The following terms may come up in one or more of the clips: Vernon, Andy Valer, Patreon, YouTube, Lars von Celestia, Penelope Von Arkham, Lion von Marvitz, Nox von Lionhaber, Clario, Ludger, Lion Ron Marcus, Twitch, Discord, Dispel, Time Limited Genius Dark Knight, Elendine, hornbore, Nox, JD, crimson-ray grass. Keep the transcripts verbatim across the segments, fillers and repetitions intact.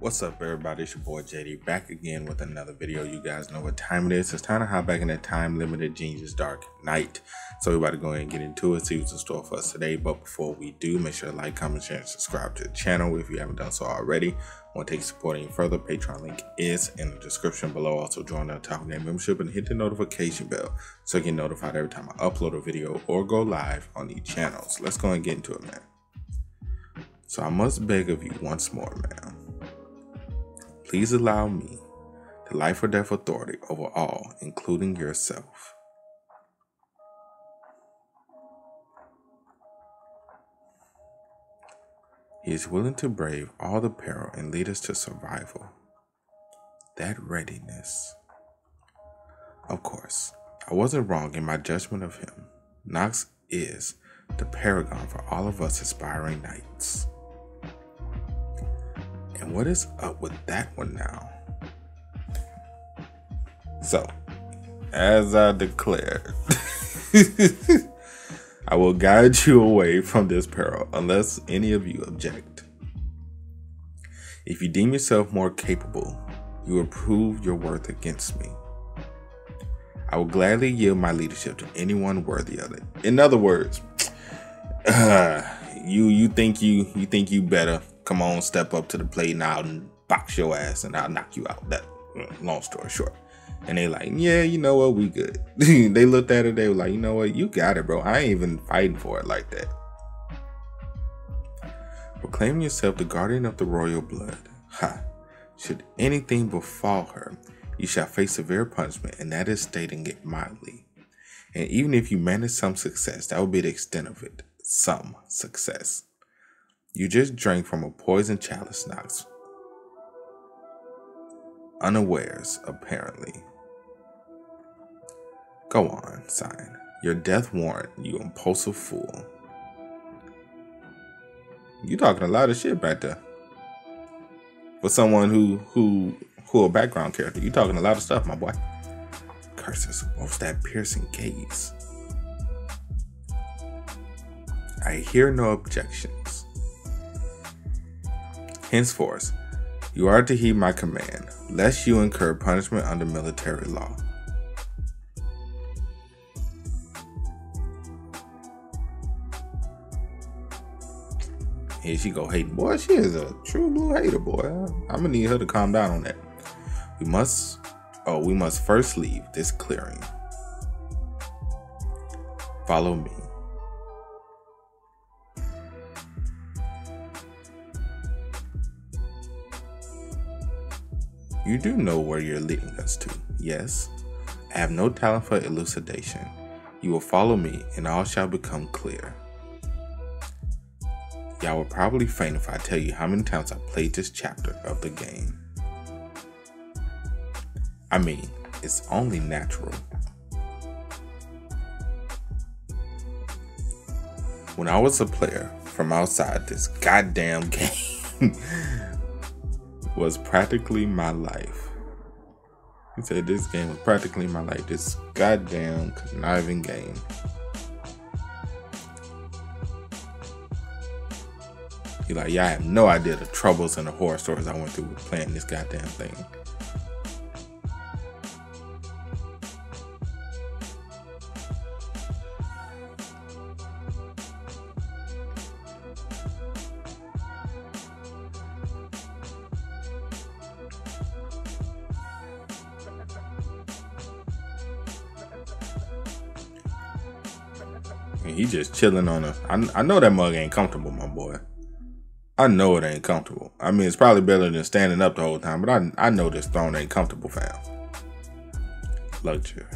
What's up, everybody? It's your boy J D back again with another video. You guys know what time it is. It's time to hop back in that time limited Genius Dark Knight. So we're about to go ahead and get into it, see what's in store for us today. But before we do, make sure to like, comment, share, and subscribe to the channel if you haven't done so already. Want to take support any further? Patreon link is in the description below. Also join our Top Name membership and hit the notification bell so you get notified every time I upload a video or go live on the channels. Let's go ahead and get into it, man. So I must beg of you once more, man. Please allow me the life or death authority over all, including yourself. He is willing to brave all the peril and lead us to survival. That readiness. Of course, I wasn't wrong in my judgment of him. Nox is the paragon for all of us aspiring knights. And what is up with that one now? So, as I declared, I will guide you away from this peril unless any of you object. If you deem yourself more capable, you will prove your worth against me. I will gladly yield my leadership to anyone worthy of it. In other words, uh, you you think you you think you better. Come on, step up to the plate and I'll box your ass and I'll knock you out. That long story short. And they like, yeah, you know what, we good. They looked at it, they were like, you know what, you got it, bro. I ain't even fighting for it like that. Proclaiming yourself the guardian of the royal blood. Ha. Should anything befall her, you shall face severe punishment, and that is stating it mildly. And even if you manage some success, that will be the extent of it. Some success. You just drank from a poisoned chalice, Nox. Unawares, apparently. Go on, sign. Your death warrant, you impulsive fool. You talking a lot of shit back there. For someone who who who a background character, you talking a lot of stuff, my boy. Curses, what's that piercing gaze? I hear no objections. Henceforth, you are to heed my command, lest you incur punishment under military law. Here she go hating. Boy, she is a true blue hater, boy. I'm gonna need her to calm down on that. We must, oh, we must first leave this clearing. Follow me. You do know where you're leading us to, yes? I have no talent for elucidation. You will follow me and all shall become clear. Y'all will probably faint if I tell you how many times I played this chapter of the game. I mean, it's only natural. When I was a player from outside this goddamn game, was practically my life. He said this game was practically my life. This goddamn conniving game. He like, yeah, I have no idea the troubles and the horror stories I went through with playing this goddamn thing. He just chilling on a. I, I know that mug ain't comfortable, my boy. I know it ain't comfortable. I mean, it's probably better than standing up the whole time, but I I know this throne ain't comfortable, fam. Ludger.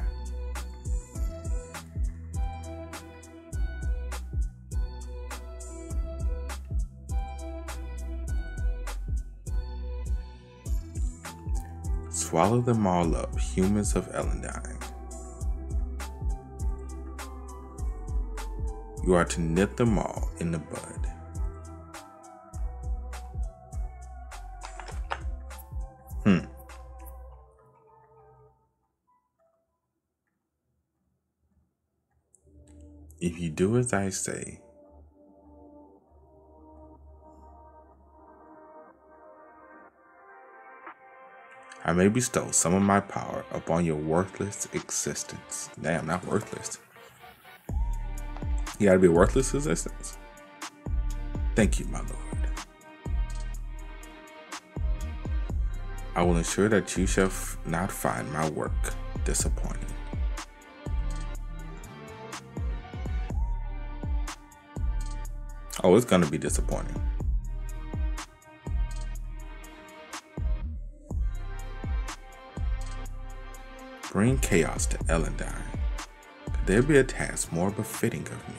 Swallow them all up, humans of Elendine. You are to nip them all in the bud. Hmm. If you do as I say, I may bestow some of my power upon your worthless existence. Damn, not worthless. You gotta be worthless existence. Thank you, my lord. I will ensure that you shall f not find my work disappointing. Oh, it's gonna be disappointing. Bring chaos to Elendine. Could there be a task more befitting of me?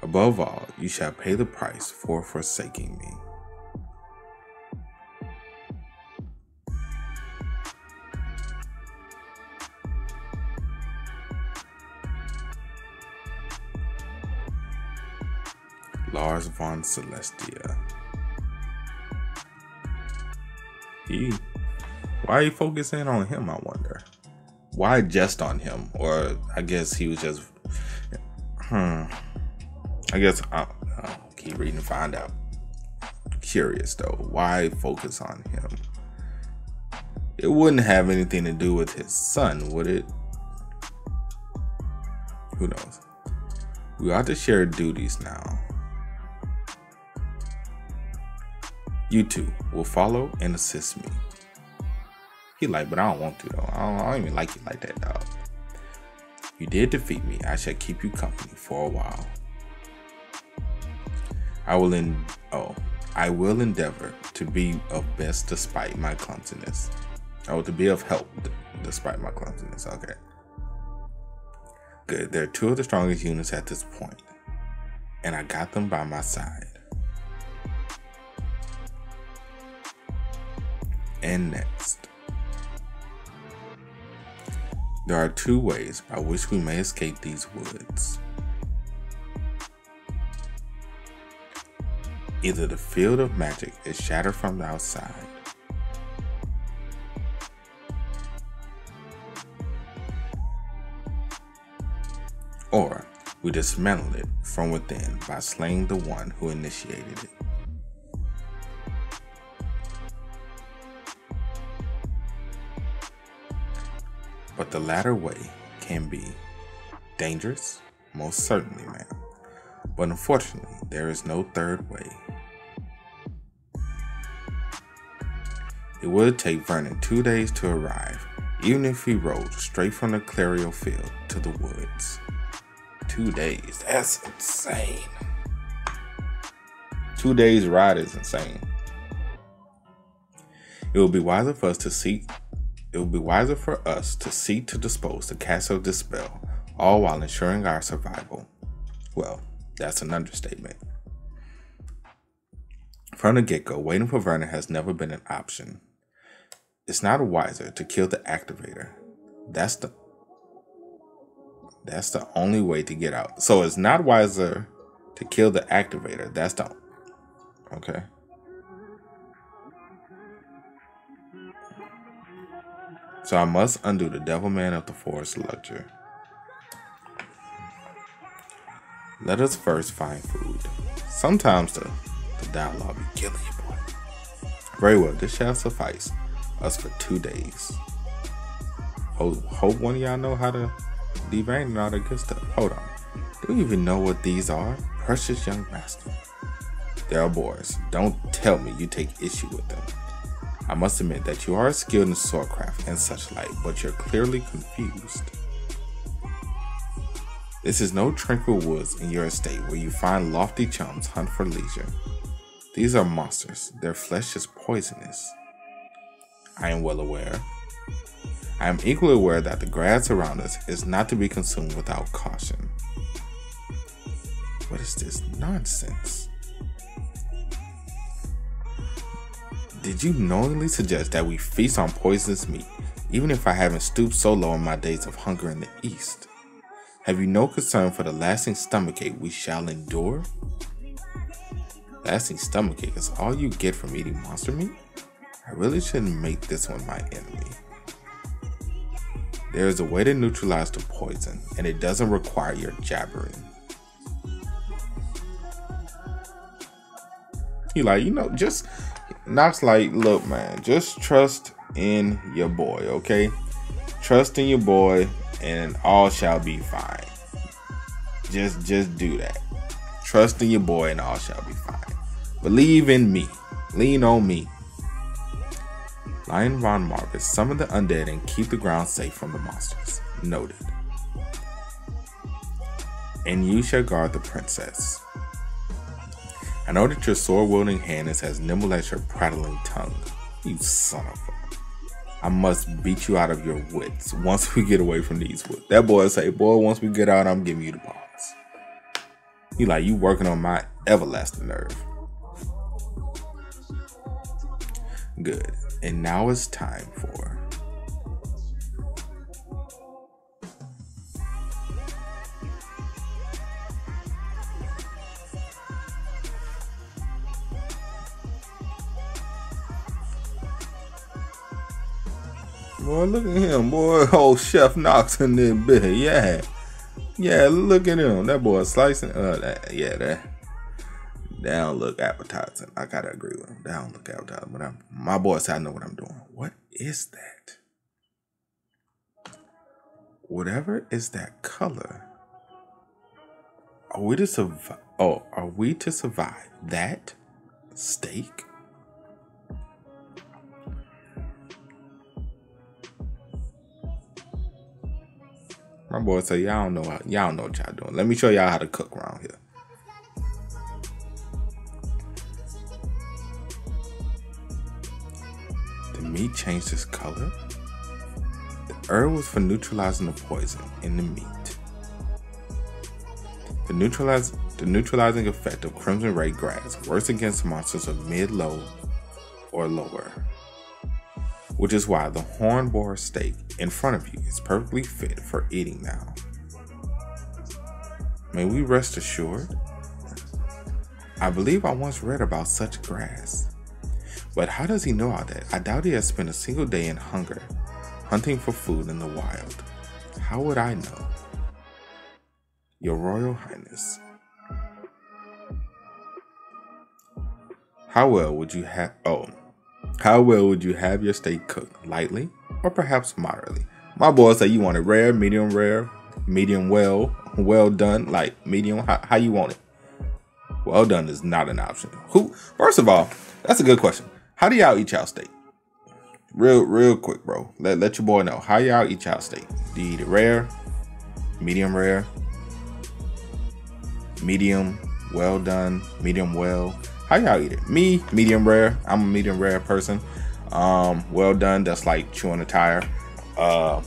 Above all, you shall pay the price for forsaking me. Lars von Celestia. He, why are you focusing on him, I wonder? Why just on him? Or I guess he was just, hmm. I guess I'll, I'll keep reading and find out. Curious though, why focus on him? It wouldn't have anything to do with his son, would it? Who knows? We ought to share duties now. You two will follow and assist me. He like, but I don't want to though. I don't, I don't even like you like that, dog. You did defeat me. I shall keep you company for a while. I will en oh, I will endeavor to be of best despite my clumsiness. Oh, to be of help despite my clumsiness. Okay. Good. There are two of the strongest units at this point, and I got them by my side. And next, there are two ways by which we may escape these woods. Either the field of magic is shattered from the outside, or we dismantle it from within by slaying the one who initiated it. But the latter way can be dangerous, most certainly, ma'am. But unfortunately, there is no third way. It would take Vernon two days to arrive, even if he rode straight from the Clario field to the woods. Two days, that's insane. Two days ride is insane. It would be wiser for us to seek It would be wiser for us to seek to dispose the castle of Dispel, all while ensuring our survival. Well, that's an understatement. From the get-go, waiting for Vernon has never been an option. It's not wiser to kill the activator. That's the that's the only way to get out. So it's not wiser to kill the activator. That's the okay. So I must undo the devil man of the forest, Ludger. Let us first find food. Sometimes the, the dialogue be killing you, boy. Very well, this shall suffice us for two days. Hope, hope one of y'all know how to devein and all that good stuff. Hold on. Do you even know what these are? Precious young master. They are boars. Don't tell me you take issue with them. I must admit that you are skilled in swordcraft and such like, but you're clearly confused. This is no tranquil woods in your estate where you find lofty chums hunt for leisure. These are monsters. Their flesh is poisonous. I am well aware. I am equally aware that the grass around us is not to be consumed without caution. What is this nonsense? Did you knowingly suggest that we feast on poisonous meat, even if I haven't stooped so low in my days of hunger in the East? Have you no concern for the lasting stomachache we shall endure? Lasting stomachache is all you get from eating monster meat? I really shouldn't make this one my enemy. There is a way to neutralize the poison, and it doesn't require your jabbering. You like, you know, just... Nox like, look man, just trust in your boy, okay? Trust in your boy and all shall be fine. Just just do that. Trust in your boy and all shall be fine. Believe in me. Lean on me. Lion Ron Marcus, summon the undead and keep the ground safe from the monsters. Noted. And you shall guard the princess. I know that your sword-wielding hand is as nimble as your prattling tongue. You son of a... I must beat you out of your wits once we get away from these woods. That boy say, boy, once we get out, I'm giving you the bones. You like, you working on my everlasting nerve. Good. And now it's time for... Boy, look at him, boy. Old Chef Nox in this bit. Yeah. Yeah, look at him. That boy slicing. Uh, that, yeah, that. That don't look appetizing. I gotta agree with him. That don't look appetizing. But I'm, my boy said I know what I'm doing. What is that? Whatever is that color? Are we to survive? Oh, are we to survive that steak? My boy say, y'all know how, y'all know what y'all doing. Let me show y'all how to cook around here. The meat changed its color. The herb was for neutralizing the poison in the meat. The, neutralize, the neutralizing effect of crimson-ray grass works against monsters of mid-low or lower, which is why the hornbore steak in front of you is perfectly fit for eating now. May we rest assured? I believe I once read about such grass. But how does he know all that? I doubt he has spent a single day in hunger, hunting for food in the wild. How would I know? Your Royal Highness. How well would you have... Oh... How well would you have your steak cooked? Lightly or perhaps moderately? My boy say you want it rare, medium rare, medium well, well done, like medium, how, how you want it? Well done is not an option. Who? First of all, that's a good question. How do y'all eat y'all steak? Real, real quick, bro. Let, let your boy know. How y'all eat y'all steak? Do you eat it rare, medium rare, medium, well done, medium well? How y'all eat it? Me, medium rare. I'm a medium rare person. Um, well done. That's like chewing a tire. Uh,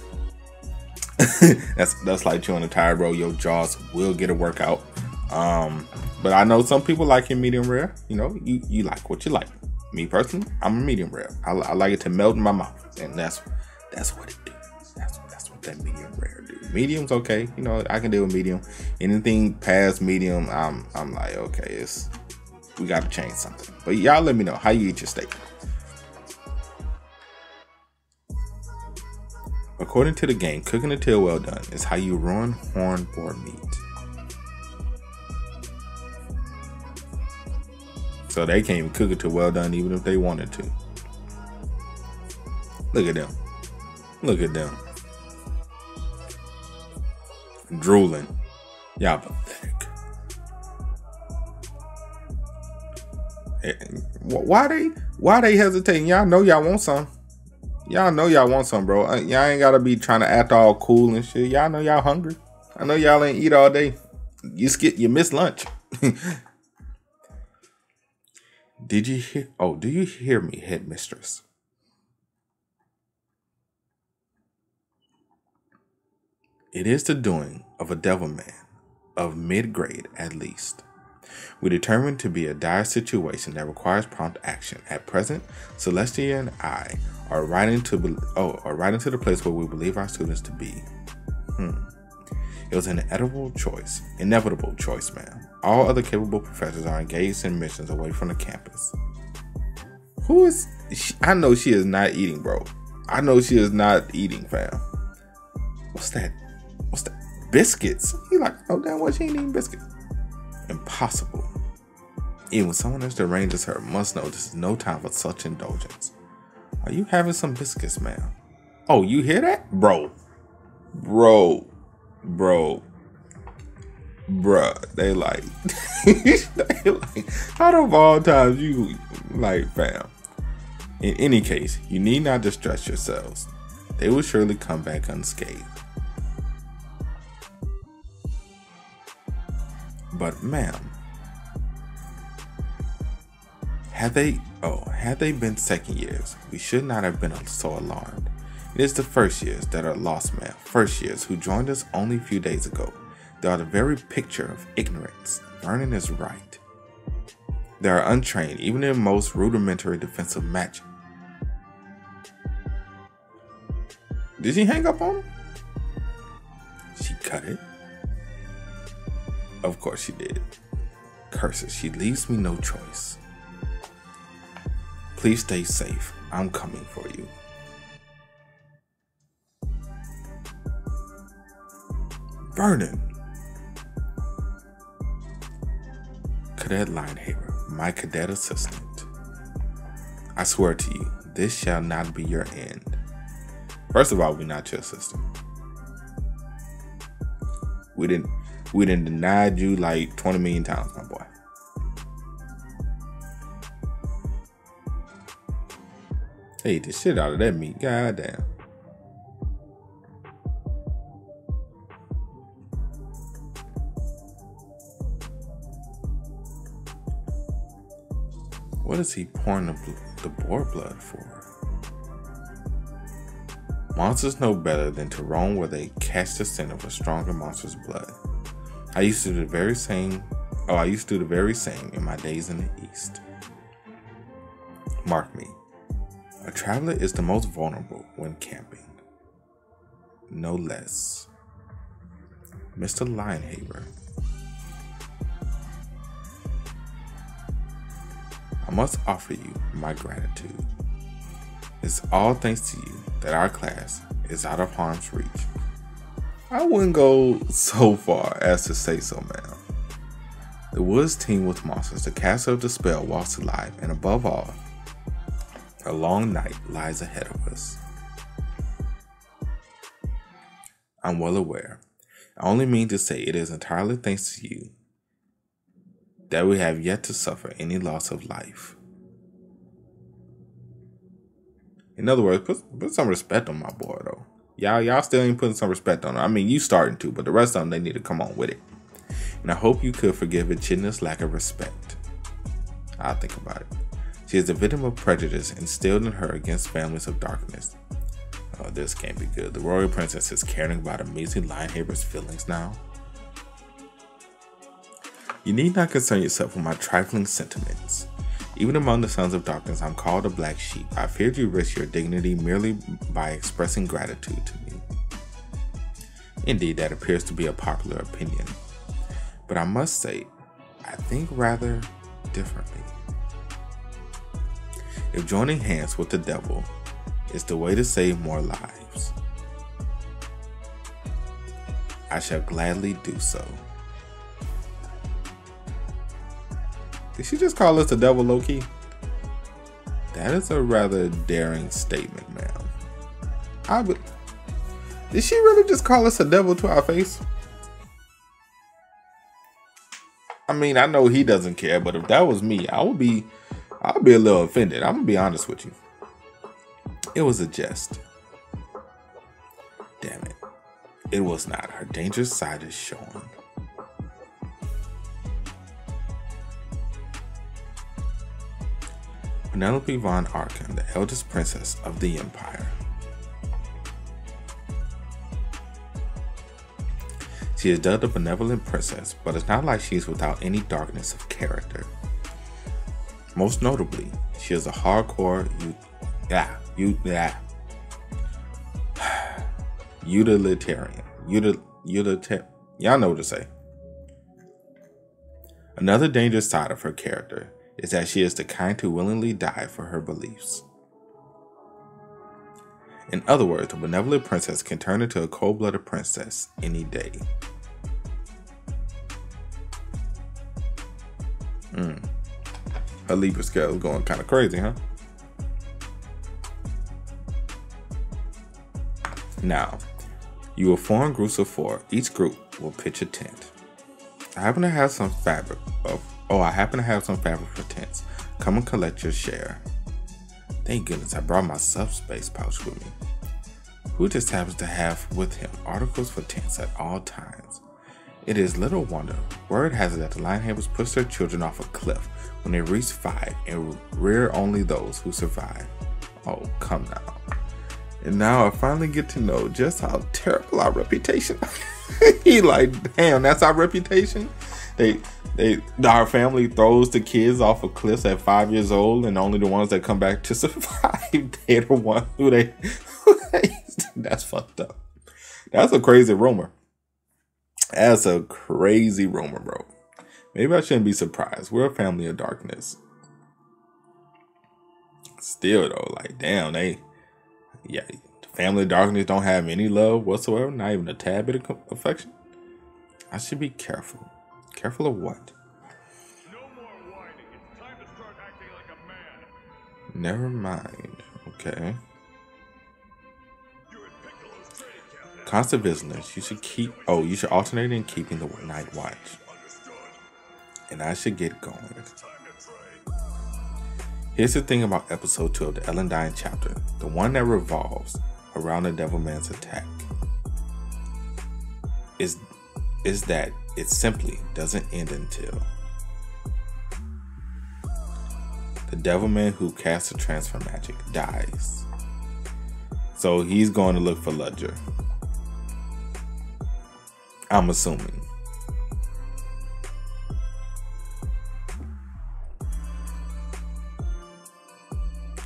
that's that's like chewing a tire, bro. Your jaws will get a workout. Um, but I know some people like it medium rare. You know, you, you like what you like. Me personally, I'm a medium rare. I, I like it to melt in my mouth, and that's that's what it do. That's that's what that medium rare do. Medium's okay. You know, I can deal with medium. Anything past medium, I'm I'm like okay, it's. We gotta change something. But y'all let me know how you eat your steak. According to the game, cooking until well done is how you ruin hornbore meat. So they can't even cook it till well done even if they wanted to. Look at them. Look at them. Drooling. Y'all pathetic. Why they why they hesitating? Y'all know y'all want some. Y'all know y'all want some, bro. Y'all ain't gotta be trying to act all cool and shit. Y'all know y'all hungry. I know y'all ain't eat all day. You skip, you miss lunch. Did you hear? Oh, do you hear me, headmistress? It is the doing of a devil man of mid grade, at least. We determined to be a dire situation that requires prompt action. At present, Celestia and I are riding to oh are riding to the place where we believe our students to be. Hmm. It was an inevitable choice, inevitable choice, ma'am. All other capable professors are engaged in missions away from the campus. Who is? She? I know she is not eating, bro. I know she is not eating, fam. What's that? What's that? Biscuits? You like? Oh damn! What she ain't eating biscuits? Impossible. Even someone as deranged as her must know this is no time for such indulgence. Are you having some biscuits, ma'am? Oh, you hear that? Bro. Bro. Bro. Bruh. They like, they like, out of all times you like, fam. In any case, you need not distress yourselves. They will surely come back unscathed. But ma'am, had they, oh, had they been second years, we should not have been so alarmed. It is the first years that are lost, ma'am. First years who joined us only a few days ago. They are the very picture of ignorance. Vernon is right. They are untrained, even in most rudimentary defensive magic. Did she hang up on him? She cut it. Of course she did. Curses, she leaves me no choice. Please stay safe. I'm coming for you. Vernon. Cadet Lionhaver, my cadet assistant. I swear to you, this shall not be your end. First of all, we're not your assistant. We didn't we didn't denied you like twenty million times, my boy. They ate the shit out of that meat, goddamn. What is he pouring the, the boar blood for? Monsters know better than to roam where they catch the scent of a stronger monster's blood. I used to do the very same. Oh, I used to do the very same in my days in the East. Mark me. A traveler is the most vulnerable when camping. No less. Mister Lionhaver. I must offer you my gratitude. It's all thanks to you that our class is out of harm's reach. I wouldn't go so far as to say so, ma'am. The woods teem with monsters, the castle of the spell walks alive, and above all, a long night lies ahead of us. I'm well aware. I only mean to say it is entirely thanks to you that we have yet to suffer any loss of life. In other words, put, put some respect on my boy, though. Y'all, y'all still ain't putting some respect on him. I mean, you starting to, but the rest of them, they need to come on with it. And I hope you could forgive Echidna's lack of respect. I'll think about it. She is the victim of prejudice instilled in her against families of darkness. Oh, this can't be good. The royal princess is caring about amazing Lionhaver's feelings now. You need not concern yourself with my trifling sentiments. Even among the sons of darkness, I'm called a black sheep. I feared you risked your dignity merely by expressing gratitude to me. Indeed, that appears to be a popular opinion. But I must say, I think rather differently. If joining hands with the devil is the way to save more lives, I shall gladly do so. Did she just call us the devil, low-key? That is a rather daring statement, ma'am. I would. Did she really just call us a devil to our face? I mean, I know he doesn't care, but if that was me, I would be, I'd be a little offended. I'm gonna be honest with you. It was a jest. Damn it! It was not. Her dangerous side is showing. Penelope Von Arkham, the eldest princess of the Empire. She is dubbed a benevolent princess, but it's not like she is without any darkness of character. Most notably, she is a hardcore yeah, you, yeah, utilitarian. Util, utilitarian. Y'all know what to say. Another dangerous side of her character is that she is the kind who willingly die for her beliefs. In other words, a benevolent princess can turn into a cold-blooded princess any day. Mm. Her Libra scale is going kind of crazy, huh? Now, you will form groups of four. Each group will pitch a tent. I happen to have some fabric of, oh, I happen to have some fabric for tents. Come and collect your share. Thank goodness I brought my subspace pouch with me. Who just happens to have with him articles for tents at all times. It is little wonder. Word has it that the lion havers pushed their children off a cliff when they reached five and rear only those who survive. Oh, come now. And now I finally get to know just how terrible our reputation is. He like, damn, that's our reputation? They, they, our family throws the kids off of cliffs at five years old, and only the ones that come back to survive, they're the ones who they, who they that's fucked up. That's a crazy rumor. That's a crazy rumor, bro. Maybe I shouldn't be surprised. We're a family of darkness. Still though, like, damn, they, yeah, the family of darkness don't have any love whatsoever, not even a tad bit of affection. I should be careful. Careful of what? No more whining. It's time to start acting like a man. Never mind. Okay. Constant vigilance. You should keep. Oh, you should alternate in keeping the night watch. And I should get going. Here's the thing about episode two of the Elendine chapter, the one that revolves around the Devilman's attack, is is that. It simply doesn't end until the Devilman who casts the transfer magic dies. So he's going to look for Ludger, I'm assuming.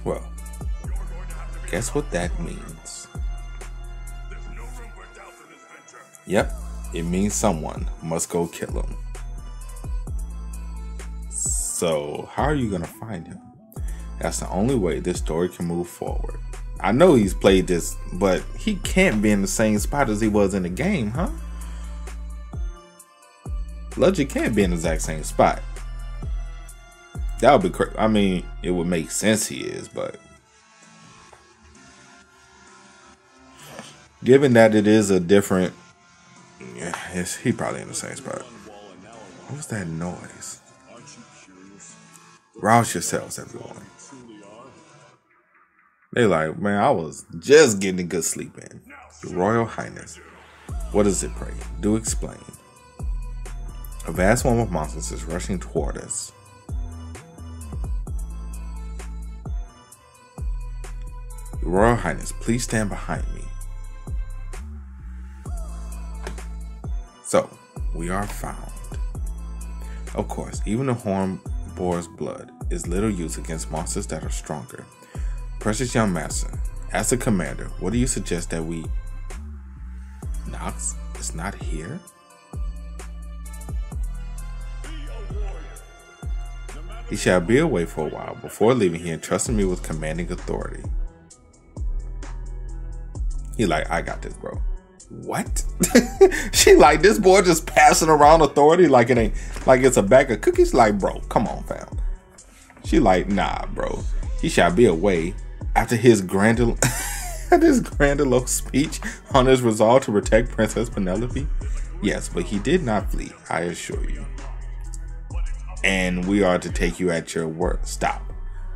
Well, guess what that means. Yep. It means someone must go kill him. So how are you gonna find him? That's the only way this story can move forward. I know he's played this, but he can't be in the same spot as he was in the game, huh? Ludger can't be in the exact same spot. That would be crazy. I mean, it would make sense he is, but given that it is a different, yeah, yes, he probably in the same spot. What was that noise? Rouse yourselves, everyone. They like, man, I was just getting a good sleep in. Your Royal Highness, what is it, pray? Do explain. A vast swarm of monsters is rushing toward us. Your Royal Highness, please stand behind me. So, we are found. Of course, even the hornbore's blood is little use against monsters that are stronger. Precious young master, as a commander, what do you suggest that we... Nox is not here? He shall be away for a while before leaving here, entrusting me with commanding authority. He like, I got this, bro. What? She like, this boy just passing around authority like it ain't, like it's a bag of cookies. Like, bro, come on, fam. She like, nah, bro. He shall be away after his grandil this grandiose speech on his resolve to protect Princess Penelope. Yes, but he did not flee, I assure you. And we are to take you at your word. Stop.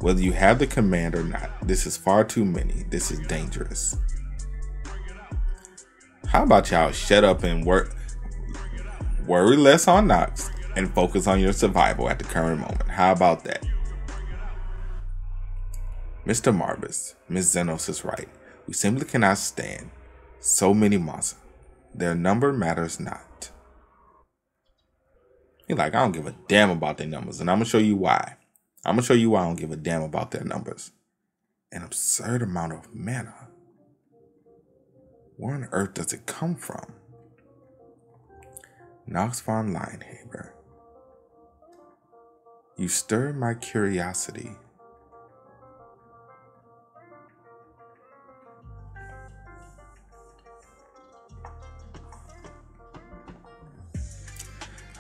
Whether you have the command or not, this is far too many. This is dangerous. How about y'all shut up and work, worry less on Nox and focus on your survival at the current moment? How about that? Mister Marvis, Miss Zenos is right. We simply cannot stand so many monsters. Their number matters not. You're like, I don't give a damn about their numbers, and I'm going to show you why. I'm going to show you why I don't give a damn about their numbers. An absurd amount of mana. Where on earth does it come from? Nox von Lionhaber. You stir my curiosity.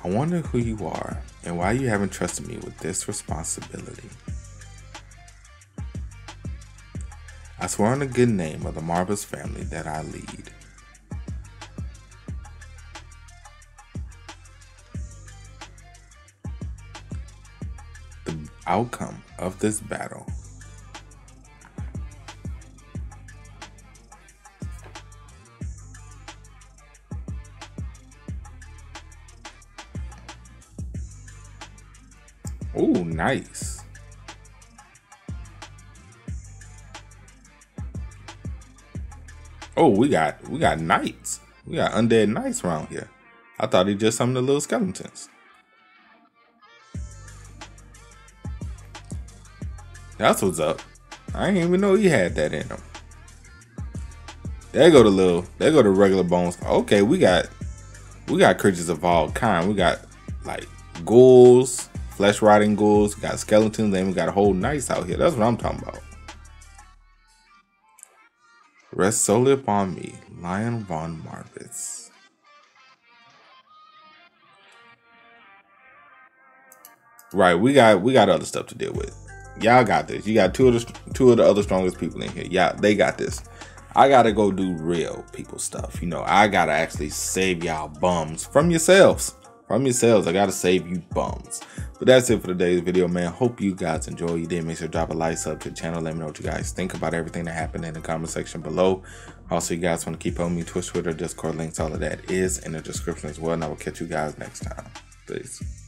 I wonder who you are and why you haven't trusted me with this responsibility. I swear on the good name of the Marvitz family that I lead. The outcome of this battle. Ooh, nice. Oh, we got we got knights. We got undead knights around here. I thought he just summoned the little skeletons. That's what's up. I didn't even know he had that in him. There go the little. There go the regular bones. Okay, we got we got creatures of all kind. We got like ghouls, flesh rotting ghouls. We got skeletons, and we got whole knights out here. That's what I'm talking about. Rest solely upon me, Lion von Marvitz. Right, we got we got other stuff to deal with. Y'all got this. You got two of the two of the other strongest people in here. Yeah, they got this. I gotta go do real people stuff. You know, I gotta actually save y'all bums from yourselves. From yourselves, I gotta save you bums. But that's it for today's video, man. Hope you guys enjoy. You did, make sure to drop a like, sub to the channel. Let me know what you guys think about everything that happened in the comment section below. Also, you guys want to keep on me, Twitch, Twitter, Discord links, all of that is in the description as well. And I will catch you guys next time. Peace.